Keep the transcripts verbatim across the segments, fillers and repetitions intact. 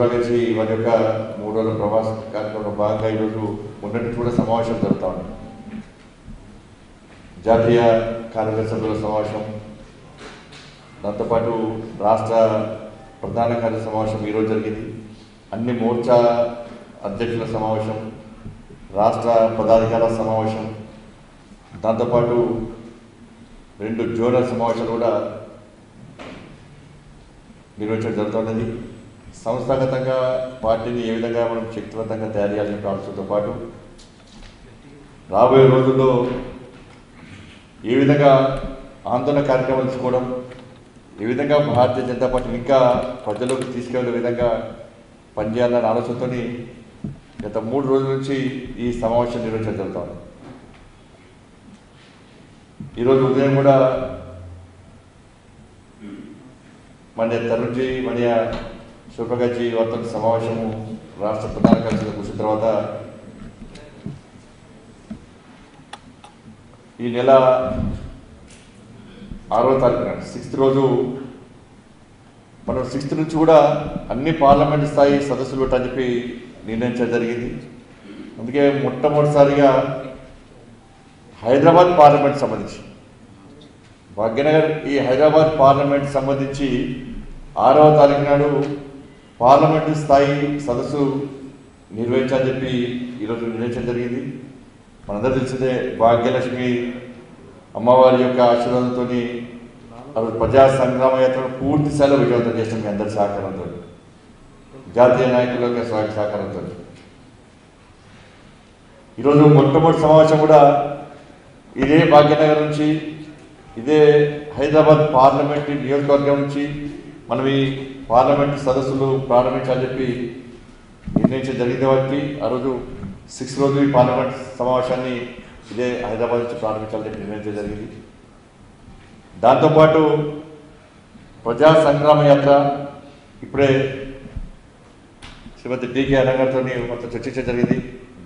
గుర్తురాలేసి వారి యొక్క మూడు రోజుల ప్రవాస కార్యక్రమంలో భాగంగా ఈరోజు ఉన్నట్టు కూడా సమావేశం జరుగుతూ ఉన్నాయి. జాతీయ కార్యదర్శి సభ్యుల సమావేశం, దాంతోపాటు రాష్ట్ర ప్రధాన కార్య సమావేశం ఈరోజు జరిగింది. అన్ని మోర్చా అధ్యక్షుల సమావేశం, రాష్ట్ర పదాధికారుల సమావేశం, దాంతోపాటు రెండు జోనల్ సమావేశాలు కూడా నిర్వహించడం జరుగుతున్నది. సంస్థాగతంగా పార్టీని ఏ విధంగా మనం శక్తివంతంగా తయారు చేయాలనే ఆలోచనతో పాటు రాబోయే రోజుల్లో ఏ విధంగా ఆందోళన కార్యక్రమాలు తీసుకోవడం, ఏ విధంగా భారతీయ జనతా పార్టీని ఇంకా ప్రజలకు తీసుకెళ్లే విధంగా పనిచేయాలనే ఆలోచనతో గత మూడు రోజుల నుంచి ఈ సమావేశం నిర్వహించడం జరుగుతుంది. ఈరోజు ఉదయం కూడా మన తరుణ్జీ మన శివప్రకాశ్జీ వర్తన సమావేశము రాష్ట్ర ప్రధాన కార్యదర్శిగా కూర్చున్న తర్వాత ఈ నెల ఆరో తారీఖున సిక్స్త్ రోజు మనం సిక్స్త్ నుంచి కూడా అన్ని పార్లమెంట్ స్థాయి సదస్సులు పెట్టని చెప్పి నిర్ణయించడం జరిగింది. అందుకే మొట్టమొదటిసారిగా హైదరాబాద్ పార్లమెంట్ సంబంధించి భాగ్యనగర్ ఈ హైదరాబాద్ పార్లమెంట్ సంబంధించి ఆరవ తారీఖు నాడు పార్లమెంటు స్థాయి సదస్సు నిర్వహించాలని చెప్పి ఈరోజు నిర్ణయించడం జరిగింది. మనందరూ తెలిసిందే భాగ్యలక్ష్మి అమ్మవారి యొక్క ఆశీర్వాదంతో ప్రజా సంగ్రామ యాత్రను పూర్తి స్థాయిలో విజయవంతం చేస్తాం మీ అందరి సహకారంతో, జాతీయ నాయకుల యొక్క సహకారంతో. ఈరోజు మొట్టమొదటి సమావేశం కూడా ఇదే భాగ్యనగర్ నుంచి, ఇదే హైదరాబాద్ పార్లమెంటు నియోజకవర్గం నుంచి మనం ఈ పార్లమెంటు సదస్సులు ప్రారంభించాలని చెప్పి నిర్ణయించడం జరిగిన వారికి ఆ రోజు సిక్స్ రోజు ఈ పార్లమెంట్ సమావేశాన్ని ఇదే హైదరాబాద్ నుంచి ప్రారంభించాలని చెప్పి నిర్ణయించడం జరిగింది. దాంతోపాటు ప్రజా సంగ్రామ యాత్ర ఇప్పుడే శ్రీమతి డికే అన్నగారితో మొత్తం చర్చించడం జరిగింది.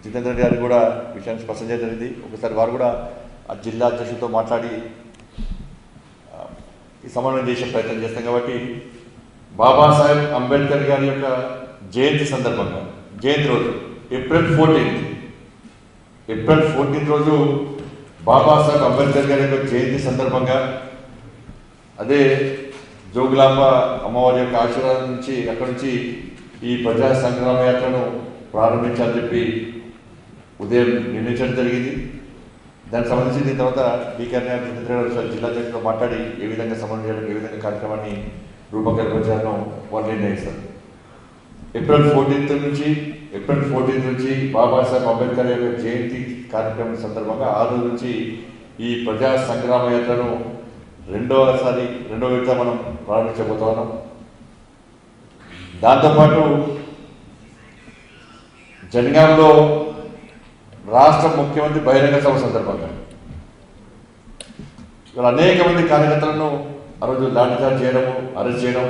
జితేంద్ర రెడ్డి గారు కూడా విషయాన్ని స్పష్టం చేయడం జరిగింది. ఒకసారి వారు కూడా ఆ జిల్లా అధ్యక్షులతో మాట్లాడి ఈ సమన్వయం చేసే ప్రయత్నం చేస్తాం. కాబట్టి బాబాసాహెబ్ అంబేద్కర్ గారి యొక్క జయంతి సందర్భంగా జయంతి రోజు ఏప్రిల్ ఫోర్టీన్త్ ఏప్రిల్ ఫోర్టీన్త్ రోజు బాబాసాహెబ్ అంబేద్కర్ గారి యొక్క జయంతి సందర్భంగా అదే జోగులాంబ అమ్మవారి యొక్క ఆశీర్వాదం నుంచి అక్కడి నుంచి ఈ ప్రజా సంగ్రామ యాత్రను ప్రారంభించాలని చెప్పి ఉదయం నిర్ణయించడం జరిగింది. దానికి సంబంధించి దీని తర్వాత బీకర్ణ జిల్లా అధ్యక్షులతో మాట్లాడి ఏ విధంగా సమన్వయం చేయడం, ఏ విధంగా కార్యక్రమాన్ని రూపకల్పించాలను వాళ్ళు నిర్ణయిస్తారు. ఏప్రిల్ ఫోర్టీన్త్ నుంచి ఏప్రిల్ ఫోర్టీన్త్ నుంచి బాబాసాహెబ్ అంబేద్కర్ యొక్క జయంతి కార్యక్రమం సందర్భంగా ఆ రోజు నుంచి ఈ ప్రజా సంగ్రామ యాత్రను రెండవసారి రెండవ విడత మనం ప్రారంభించబోతా ఉన్నాం. దాంతోపాటు జనగాంలో రాష్ట్ర ముఖ్యమంత్రి బహిరంగ సభ సందర్భంగా ఇవాళ అనేక మంది కార్యకర్తలను ఆ రోజు లాఠీచార్జ్ చేయడము, అరెస్ట్ చేయడం,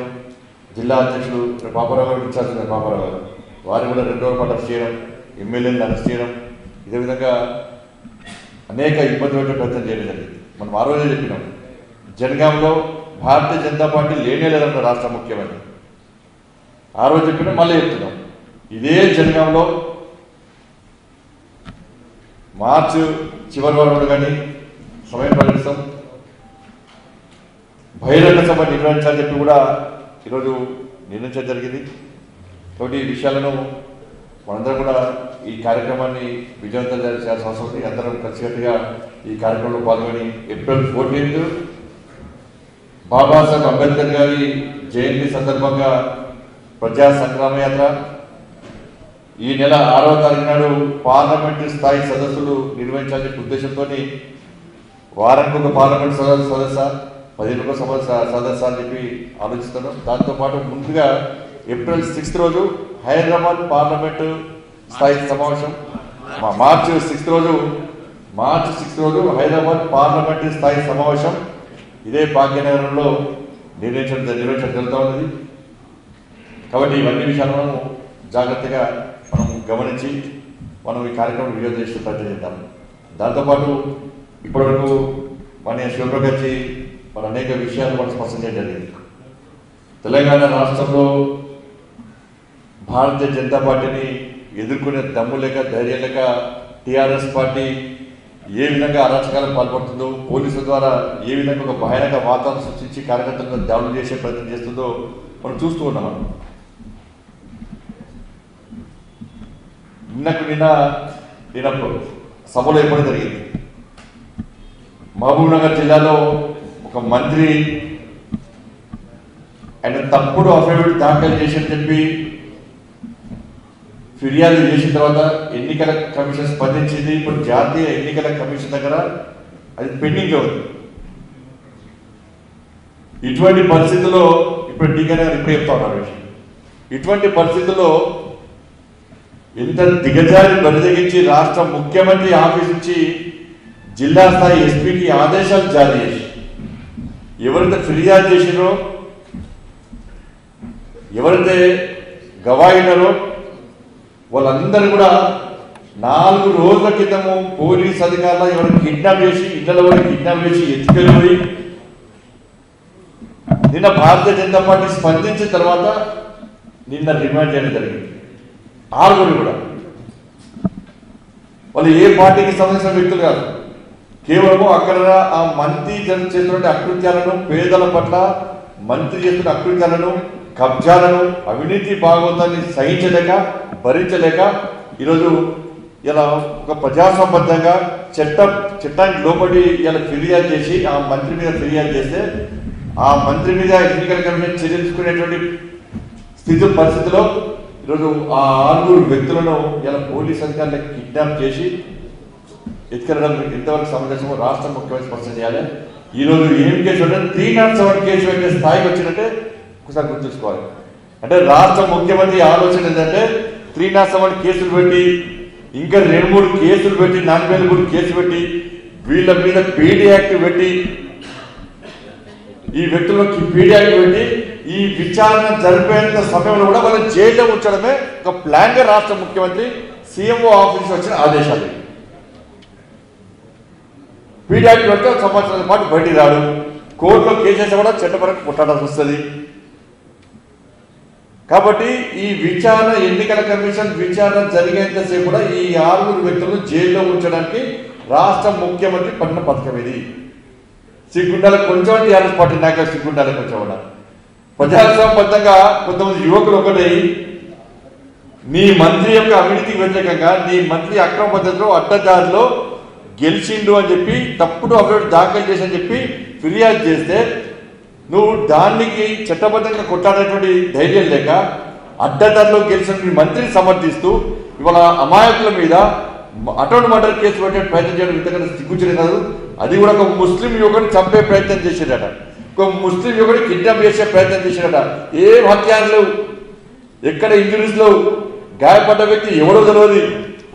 జిల్లా అధ్యక్షుడు పాపారావు గారు విచారించారు. పాపారావు గారు వారిని కూడా రెండు రోజుల పాటు అరెస్ట్ చేయడం, ఎమ్మెల్యేలను అరెస్ట్ చేయడం, ఇదే విధంగా అనేక ఇబ్బంది పెట్టే ప్రయత్నం చేయడం జరిగింది. మనం ఆ రోజే చెప్పినాం జనగాంలో భారతీయ జనతా పార్టీ లేనే లేదన్న రాష్ట్ర ముఖ్యమంత్రి ఆ రోజు చెప్పినాం, మళ్ళీ చెప్తున్నాం. ఇదే జనగాంలో మార్చి చివరి వరకు కానీ సమయం ప్రకటిస్తాం, బహిరంగ సభ నిర్వహించాలని చెప్పి కూడా ఈరోజు నిర్ణయించడం జరిగింది. కాబట్టి ఈ విషయాలను మనందరం కూడా ఈ కార్యక్రమాన్ని విజయవంతం చేయాల్సిన అవసరం ఉంది. అందరం కలిసికట్టుగా ఈ కార్యక్రమంలో పాల్గొని ఏప్రిల్ ఫోర్టీన్త్ బాబాసాహెబ్ అంబేద్కర్ గారి జయంతి సందర్భంగా ప్రజా సంగ్రామ యాత్ర ఈ నెల ఆరవ తారీఖు నాడు పార్లమెంటు స్థాయి సదస్సులు నిర్వహించాలనే ఉద్దేశంతో వారానికి ఒక పార్లమెంటు సదస్సు సదస్సు పదిహేను ఒక సదస్సు అని చెప్పి ఆలోచిస్తున్నాం. దాంతోపాటు ముందుగా ఏప్రిల్ సిక్స్త్ రోజు హైదరాబాద్ పార్లమెంటు స్థాయి సమావేశం, మార్చి సిక్స్త్ రోజు మార్చి సిక్స్త్ రోజు హైదరాబాద్ పార్లమెంటు స్థాయి సమావేశం ఇదే భాగ్యనగరంలో నిర్వహించడం నిర్వహించడం జరుగుతూ ఉన్నది. కాబట్టి ఇవన్నీ విషయాలను జాగ్రత్తగా మనం గమనించి మనం ఈ కార్యక్రమం విజయం చేసే ప్రయత్నం చేద్దాం. దాంతోపాటు ఇప్పటివరకు మన శివప్రకాశ్జీ మన అనేక విషయాలు మనం స్పష్టం చేయడం జరిగింది. తెలంగాణ రాష్ట్రంలో भारतीय जनता पार्टी एदुर्कोने दम्मु लेक धैर्य लेक टीआरएस पार्टी ये विधंगा अराजकालकु पाल्पडुतुंदो पोलीस द्वारा ये विधंगा ओक भयानक वातावरणं सृष्टिंची कार्यकर्तलनु दाळुलु चेसे प्रयत्नं चेस्तुंदो मनं चूस्तू उन्नाम। निन्नकु निन्न निन्न सभलो एप्पुडु जरिगिंदि మహబూబ్ నగర్ జిల్లాలో ఒక మంత్రి ఆయన తప్పుడు అఫిడవిట్ దాఖలు చేశారని చెప్పి ఫిర్యాదు చేసిన తర్వాత ఎన్నికల కమిషన్ స్పందించింది. ఇప్పుడు జాతీయ ఎన్నికల కమిషన్ దగ్గర అది పెండింగ్ ఉంది. ఇటువంటి పరిస్థితుల్లో ఇప్పుడు టీకన రిప్లై అవుతారు. ఇటువంటి పరిస్థితుల్లో ఎంత దిగజారి బరిదగించి రాష్ట్ర ముఖ్యమంత్రి ఆఫీస్ నుంచి जिला स्थाई एसपी की आदेश जारी एवरते फिर्याद चेसिरो एवरते गवाहिनरो वाळ्ळंदरू कूडा नालुगु रोजुल किंदमु पोलीस अधिकारुलु एवरु किड्नाप चेसि इल्ल वरकु किड्नाप चेसि एत्तुकेल्लोयि निन्न भारतीय जनता पार्टी स्पंदिंचिन तर्वात निन्न रिमांड चेयडं जरिगिंदि. आर्गुलु कूडा वाळ्ळु ए पार्टीकी संबंधिंचिन व्यक्तुलु कादु. కేవలము అక్కడ ఆ మంత్రి చేస్తున్న అకృత్యాలను పేదల పట్ల మంత్రి చేస్తున్న అకృత్యాలను కబ్జాలను అవినీతి భాగోతాన్ని సహించలేక భరించలేక ఈరోజు ఇలా ఒక ప్రజాసంబంధంగా చట్ట చట్టానికి లోబడి ఇలా ఫిర్యాదు చేసి ఆ మంత్రి మీద ఫిర్యాదు చేస్తే ఆ మంత్రి మీద ఎన్నికల కమిషన్ చర్చించుకునేటువంటి స్థితి పరిస్థితిలో ఈరోజు ఆ ఆరుగురు వ్యక్తులను ఇలా పోలీస్ అధికారులకు కిడ్నాప్ చేసి ఎత్తుకెళ్ళడం ఇంతవరకు సమాజంలో రాష్ట్ర ముఖ్యమంత్రి స్పష్టం చేయాలి. ఈరోజు ఏం కేసు అంటే త్రీ నాట్ సెవెన్ కేసు అయితే స్థాయికి వచ్చినట్టే ఒకసారి గుర్తుంచుకోవాలి. అంటే రాష్ట్ర ముఖ్యమంత్రి ఆలోచన ఏంటంటే త్రీ నాట్ సెవెన్ కేసులు పెట్టి ఇంకా రెండు మూడు కేసులు పెట్టి నాలుగు వేల మూడు కేసులు పెట్టి వీళ్ళ మీద పీడీ యాక్ట్ పెట్టి ఈ వ్యక్తులకి పీడీ యాక్ట్ పెట్టి ఈ విచారణ జరిపేంత సమయంలో కూడా వాళ్ళని జైల్లో ఉంచడమే ఒక ప్లాన్గా రాష్ట్ర ముఖ్యమంత్రి సీఎంఓ ఆఫీస్ వచ్చిన ఆదేశాలు. పీడియాక్ట్ అంటే ఒక సంవత్సరాల పాటు బయటికి రాడు, కోర్టులో కేసేసా కూడా చట్టపరంగా కొట్టాల్సి వస్తుంది. కాబట్టి ఈ విచారణ ఎన్నికల కమిషన్ విచారణ జరిగేంతసేపు కూడా ఈ ఆరుగురు వ్యక్తులను జైల్లో ఉంచడానికి రాష్ట్ర ముఖ్యమంత్రి పట్టిన పథకం ఇది. సిగ్గుండాల కొంచెం టీఆర్ఎస్ పార్టీ నాయకులు సిగ్గుండాల కొంచెం కూడా ప్రజాసంబద్ధంగా కొంతమంది యువకులు ఒకటే నీ మంత్రి యొక్క అవినీతికి వ్యతిరేకంగా నీ మంత్రి అక్రమ పద్ధతిలో అడ్డదారిలో గెలిచిండు అని చెప్పి తప్పుడు అఫిడవిట్ దాఖలు చేసి అని చెప్పి ఫిర్యాదు చేస్తే నువ్వు దానికి చట్టబద్ధంగా కొట్టాడేటువంటి ధైర్యం లేక అడ్డదారులో గెలిచిన మంత్రిని సమర్థిస్తూ ఇవాళ అమాయకుల మీద అటోన్ మర్డర్ కేసు పెట్టే ప్రయత్నం చేయడం ఇంతకన్నా సిగ్గుచేట కాదు. అది కూడా ఒక ముస్లిం యువకుడిని చంపే ప్రయత్నం చేశాడట, ఒక ముస్లిం యువకుడిని కిడ్నాప్ చేసే ప్రయత్నం చేశాడట. ఏ హత్యాలు ఎక్కడ ఇంజురీస్లో గాయపడ్డ వ్యక్తి ఎవడో తెలియదు,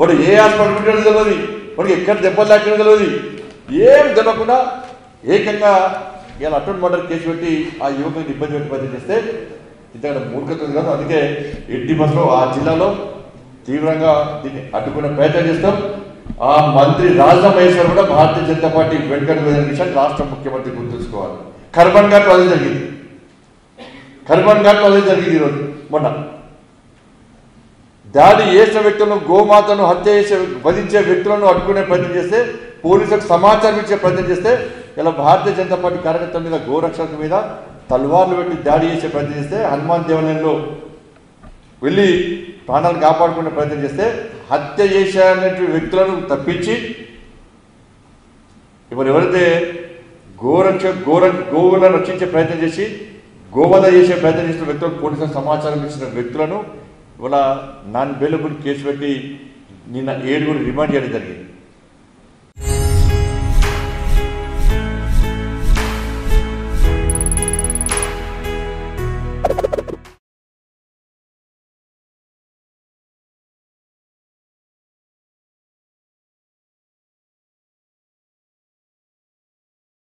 వాడు ఏ హాస్పిటల్ పెట్టాడో తెలియదు, మనకి ఎక్కడ దెబ్బలు తాకిన తెలియదు, ఏం తెలియకుండా ఏకంగా ఇలా అటెంప్ట్ మర్డర్ కేసు పెట్టి ఆ యువకుని ఇబ్బంది పెట్టి పని చేస్తే ఇంతకంటే మూర్ఖత్వం కాదు. అందుకే ఎట్టి బస్సులో ఆ జిల్లాలో తీవ్రంగా దీన్ని అడ్డుకునే ప్రయత్నం చేస్తాం. ఆ మంత్రి రాజీనామా చేశారు కూడా భారతీయ జనతా పార్టీ వెనుకడు వేసిన విషయాన్ని రాష్ట్ర ముఖ్యమంత్రి గుర్తుంచుకోవాలి. కర్బన్ ఘాట్లో అదే జరిగింది, కర్బన్ ఘాట్లో అదే జరిగింది. ఈరోజు మొన్న దాడి చేసిన వ్యక్తులను గోమాతను హత్య చేసే వధించే వ్యక్తులను అడ్డుకునే ప్రయత్నం చేస్తే పోలీసులకు సమాచారం ఇచ్చే ప్రయత్నం చేస్తే ఇలా భారతీయ జనతా పార్టీ కార్యకర్తల మీద గోరక్షకుల మీద తల్వార్లు పెట్టి దాడి చేసే ప్రయత్నం చేస్తే హనుమాన్ దేవాలయంలో వెళ్ళి ప్రాణాలను కాపాడుకునే ప్రయత్నం చేస్తే హత్య చేసేటువంటి వ్యక్తులను తప్పించి ఇప్పుడు ఎవరైతే గోరక్ష గోర గోవులను రక్షించే ప్రయత్నం చేసి గోవధ చేసే ప్రయత్నం చేసిన వ్యక్తులకు పోలీసులకు సమాచారం ఇచ్చిన వ్యక్తులను ఇవాళ నాన్ బెయిలబుల్ కేసు పెట్టి నిన్న ఏడుగురు రిమాండ్ చేయడం జరిగింది.